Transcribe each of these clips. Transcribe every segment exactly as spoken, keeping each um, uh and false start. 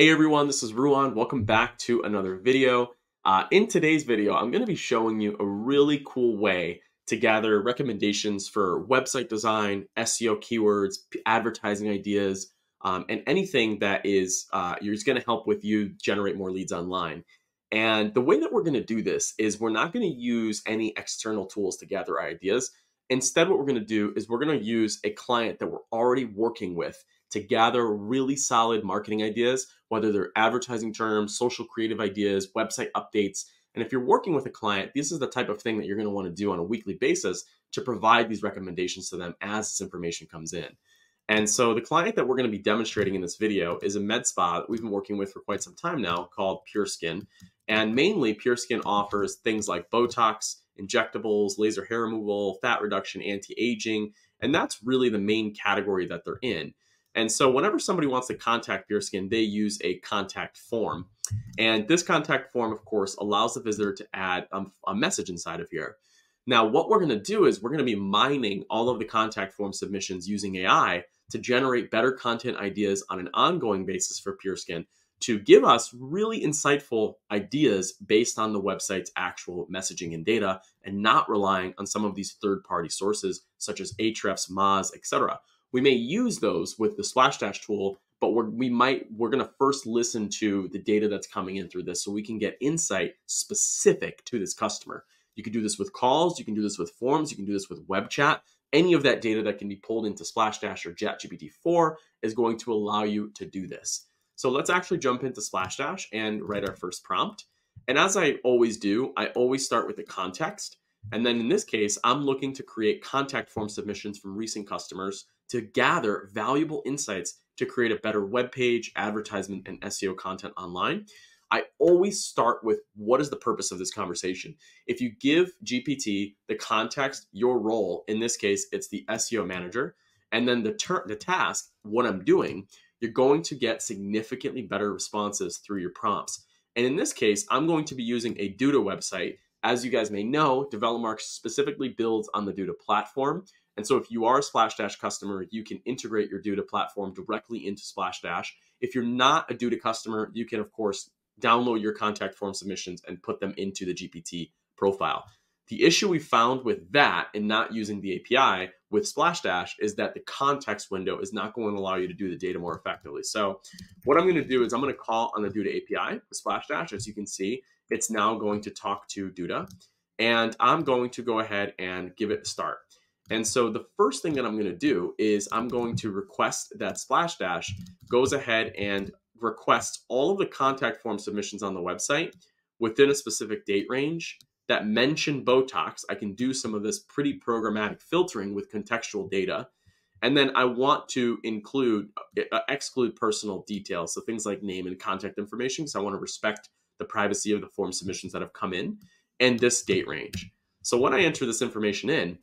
Hey everyone, this is Ruan. Welcome back to another video. Uh, in today's video, I'm going to be showing you a really cool way to gather recommendations for website design, S E O keywords, advertising ideas, um, and anything that is uh, is going to help with you generate more leads online. And the way that we're going to do this is we're not going to use any external tools to gather ideas. Instead, what we're going to do is we're going to use a client that we're already working with to gather really solid marketing ideas, whether they're advertising terms, social creative ideas, website updates. And if you're working with a client, this is the type of thing that you're going to want to do on a weekly basis to provide these recommendations to them as this information comes in. And so the client that we're going to be demonstrating in this video is a med spa that we've been working with for quite some time now called Pure Skin. And mainly Pure Skin offers things like Botox, injectables, laser hair removal, fat reduction, anti-aging, and that's really the main category that they're in. And so whenever somebody wants to contact Pure Skin, they use a contact form. And this contact form, of course, allows the visitor to add um, a message inside of here. Now, what we're going to do is we're going to be mining all of the contact form submissions using A I to generate better content ideas on an ongoing basis for Pure Skin to give us really insightful ideas based on the website's actual messaging and data and not relying on some of these third-party sources such as Ahrefs, Moz, et cetera. We may use those with the SplashDash tool, but we're, we might, we're going to first listen to the data that's coming in through this so we can get insight specific to this customer. You can do this with calls. You can do this with forms. You can do this with web chat. Any of that data that can be pulled into SplashDash or ChatGPT four is going to allow you to do this. So let's actually jump into SplashDash and write our first prompt. And as I always do, I always start with the context. And then in this case, I'm looking to create contact form submissions from recent customers to gather valuable insights to create a better web page, advertisement, and S E O content online. I always start with what is the purpose of this conversation. If you give G P T the context, your role, in this case, it's the S E O manager, and then the, the task, what I'm doing, you're going to get significantly better responses through your prompts. And in this case, I'm going to be using a Duda website. As you guys may know, Develomark specifically builds on the Duda platform. And so if you are a SplashDash customer, you can integrate your Duda platform directly into SplashDash. If you're not a Duda customer, you can, of course, download your contact form submissions and put them into the G P T profile. The issue we found with that and not using the A P I with SplashDash is that the context window is not going to allow you to do the data more effectively. So what I'm going to do is I'm going to call on the Duda A P I for SplashDash. As you can see, it's now going to talk to Duda. And I'm going to go ahead and give it a start. And so the first thing that I'm going to do is I'm going to request that SplashDash goes ahead and requests all of the contact form submissions on the website within a specific date range that mention Botox. I can do some of this pretty programmatic filtering with contextual data. And then I want to include, uh, exclude personal details. So things like name and contact information. So I want to respect the privacy of the form submissions that have come in and this date range. So when I enter this information in,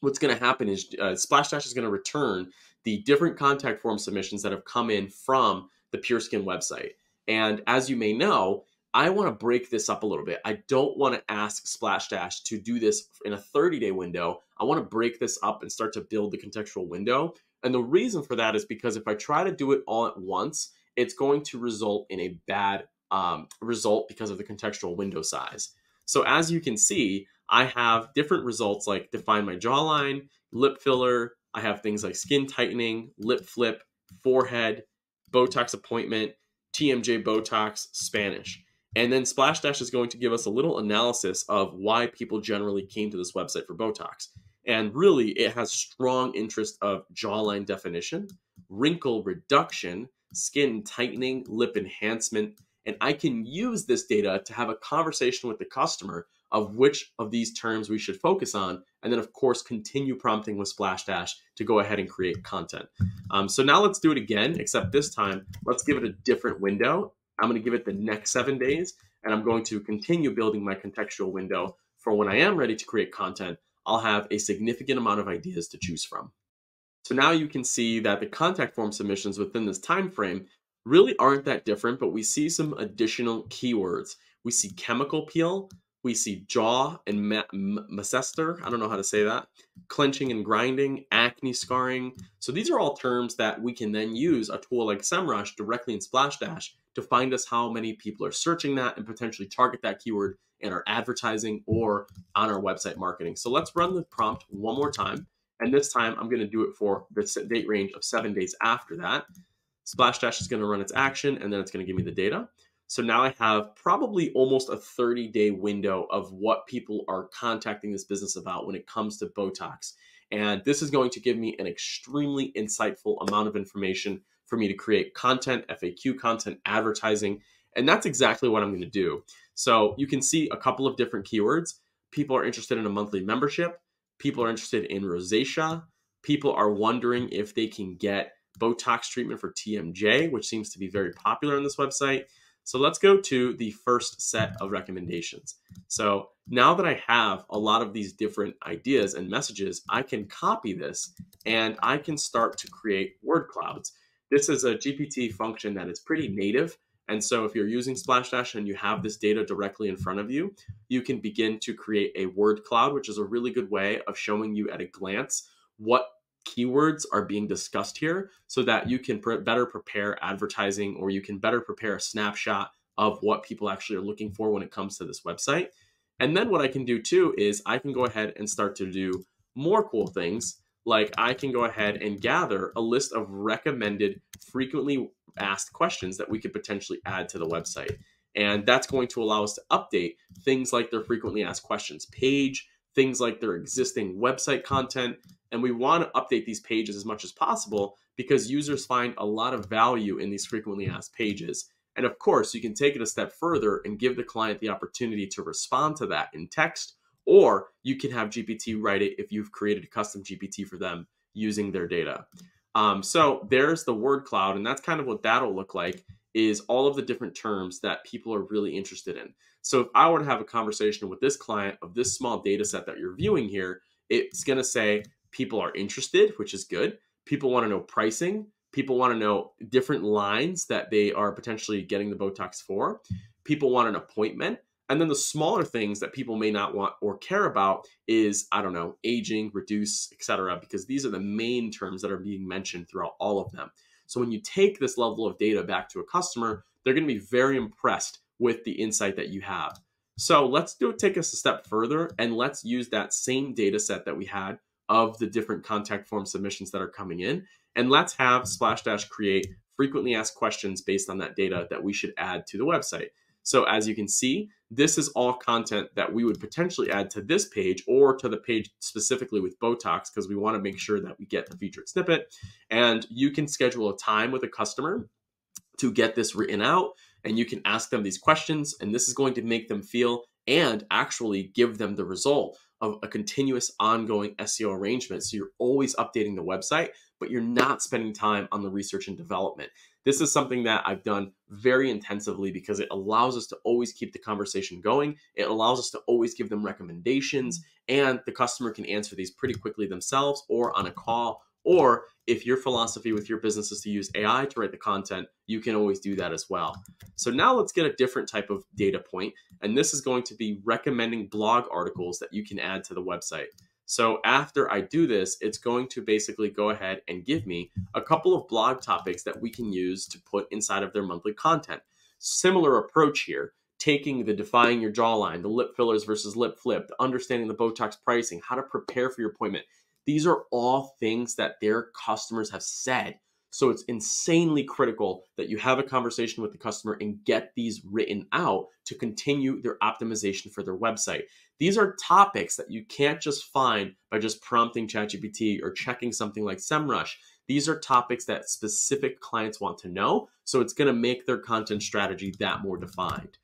what's going to happen is uh, SplashDash is going to return the different contact form submissions that have come in from the Pure Skin website. And as you may know, I want to break this up a little bit. I don't want to ask SplashDash to do this in a thirty day window. I want to break this up and start to build the contextual window. And the reason for that is because if I try to do it all at once, it's going to result in a bad um, result because of the contextual window size. So as you can see, I have different results like define my jawline, lip filler. I have things like skin tightening, lip flip, forehead, Botox appointment, T M J Botox, Spanish. And then SplashDash is going to give us a little analysis of why people generally came to this website for Botox. And really, it has strong interest of jawline definition, wrinkle reduction, skin tightening, lip enhancement. And I can use this data to have a conversation with the customer of which of these terms we should focus on, and then of course continue prompting with SplashDash to go ahead and create content. Um, so now let's do it again, except this time, let's give it a different window. I'm gonna give it the next seven days, and I'm going to continue building my contextual window for when I am ready to create content, I'll have a significant amount of ideas to choose from. So now you can see that the contact form submissions within this time frame really aren't that different, but we see some additional keywords. We see chemical peel, we see jaw and masseter, I don't know how to say that, clenching and grinding, acne scarring. So these are all terms that we can then use a tool like SEMrush directly in SplashDash to find us how many people are searching that and potentially target that keyword in our advertising or on our website marketing. So let's run the prompt one more time. And this time I'm going to do it for the date range of seven days after that. Splashdash is going to run its action and then it's going to give me the data. So now I have probably almost a thirty day window of what people are contacting this business about when it comes to Botox. And this is going to give me an extremely insightful amount of information for me to create content, F A Q content, advertising. And that's exactly what I'm going to do. So you can see a couple of different keywords. People are interested in a monthly membership. People are interested in rosacea. People are wondering if they can get Botox treatment for T M J, which seems to be very popular on this website. So let's go to the first set of recommendations. So now that I have a lot of these different ideas and messages, I can copy this and I can start to create word clouds. This is a G P T function that is pretty native. And so if you're using Splashdash and you have this data directly in front of you, you can begin to create a word cloud, which is a really good way of showing you at a glance what keywords are being discussed here so that you can pre- better prepare advertising, or you can better prepare a snapshot of what people actually are looking for when it comes to this website. And then what I can do too is I can go ahead and start to do more cool things. Like I can go ahead and gather a list of recommended frequently asked questions that we could potentially add to the website. And that's going to allow us to update things like their frequently asked questions page, things like their existing website content. And we want to update these pages as much as possible because users find a lot of value in these frequently asked pages. And of course, you can take it a step further and give the client the opportunity to respond to that in text, or you can have G P T write it if you've created a custom G P T for them using their data. Um, so there's the word cloud, and that's kind of what that'll look like, is all of the different terms that people are really interested in. So if I were to have a conversation with this client of this small data set that you're viewing here, it's going to say people are interested, which is good. People want to know pricing. People want to know different lines that they are potentially getting the Botox for. People want an appointment. And then the smaller things that people may not want or care about is, I don't know, aging, reduce, et cetera, because these are the main terms that are being mentioned throughout all of them. So when you take this level of data back to a customer, they're going to be very impressed with the insight that you have. So let's do take us a step further and let's use that same data set that we had of the different contact form submissions that are coming in. And let's have Splashdash create frequently asked questions based on that data that we should add to the website. So as you can see, this is all content that we would potentially add to this page or to the page specifically with Botox, because we want to make sure that we get the featured snippet. And you can schedule a time with a customer to get this written out, and you can ask them these questions, and this is going to make them feel and actually give them the result of a continuous ongoing S E O arrangement. So you're always updating the website, but you're not spending time on the research and development. This is something that I've done very intensively because it allows us to always keep the conversation going. It allows us to always give them recommendations, and the customer can answer these pretty quickly themselves or on a call. Or if your philosophy with your business is to use A I to write the content, you can always do that as well. So now let's get a different type of data point. And this is going to be recommending blog articles that you can add to the website. So after I do this, it's going to basically go ahead and give me a couple of blog topics that we can use to put inside of their monthly content. Similar approach here, taking the defining your jawline, the lip fillers versus lip flip, understanding the Botox pricing, how to prepare for your appointment. These are all things that their customers have said. So it's insanely critical that you have a conversation with the customer and get these written out to continue their optimization for their website. These are topics that you can't just find by just prompting ChatGPT or checking something like SEMrush. These are topics that specific clients want to know. So it's going to make their content strategy that more defined.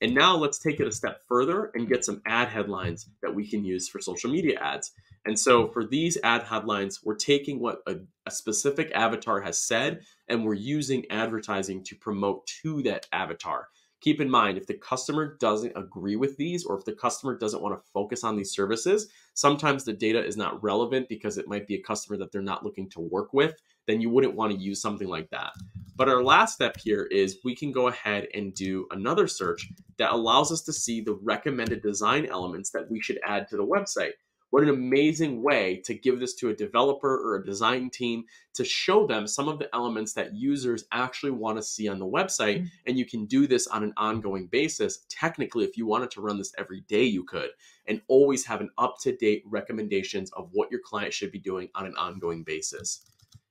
And now let's take it a step further and get some ad headlines that we can use for social media ads. And so for these ad headlines, we're taking what a, a specific avatar has said, and we're using advertising to promote to that avatar. Keep in mind, if the customer doesn't agree with these, or if the customer doesn't want to focus on these services, sometimes the data is not relevant because it might be a customer that they're not looking to work with, then you wouldn't want to use something like that. But our last step here is we can go ahead and do another search that allows us to see the recommended design elements that we should add to the website. What an amazing way to give this to a developer or a design team to show them some of the elements that users actually want to see on the website. Mm-hmm. And you can do this on an ongoing basis. Technically, if you wanted to run this every day, you could, and always have an up-to-date recommendations of what your client should be doing on an ongoing basis.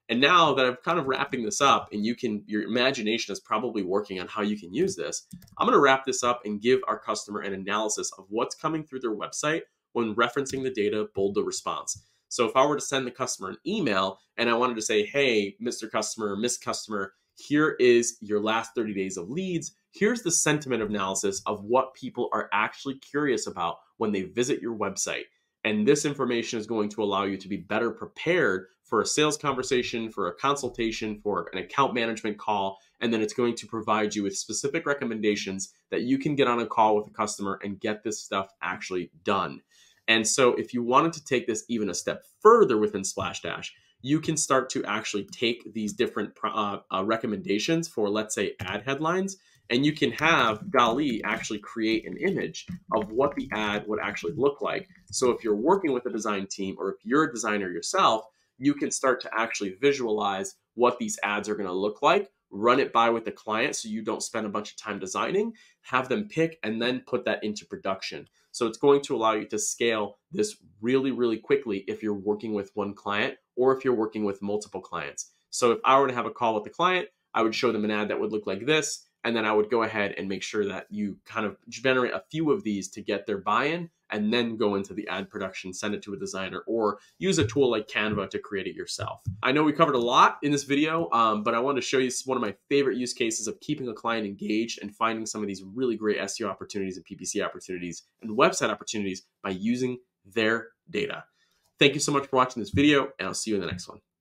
And now that I'm kind of wrapping this up, and you can, your imagination is probably working on how you can use this, I'm going to wrap this up and give our customer an analysis of what's coming through their website when referencing the data, bold the response. So if I were to send the customer an email and I wanted to say, hey, Mister Customer, Miss Customer, here is your last thirty days of leads. Here's the sentiment analysis of what people are actually curious about when they visit your website. And this information is going to allow you to be better prepared for a sales conversation, for a consultation, for an account management call. And then it's going to provide you with specific recommendations that you can get on a call with a customer and get this stuff actually done. And so if you wanted to take this even a step further within SplashDash, you can start to actually take these different uh, uh, recommendations for, let's say, ad headlines, and you can have Gali actually create an image of what the ad would actually look like. So if you're working with a design team, or if you're a designer yourself, you can start to actually visualize what these ads are going to look like, run it by with the client so you don't spend a bunch of time designing, have them pick, and then put that into production. So it's going to allow you to scale this really, really quickly if you're working with one client or if you're working with multiple clients. So if I were to have a call with the client, I would show them an ad that would look like this, and then I would go ahead and make sure that you kind of generate a few of these to get their buy-in, and then go into the ad production, send it to a designer, or use a tool like Canva to create it yourself. I know we covered a lot in this video, um, but I wanted to show you one of my favorite use cases of keeping a client engaged and finding some of these really great S E O opportunities and P P C opportunities and website opportunities by using their data. Thank you so much for watching this video, and I'll see you in the next one.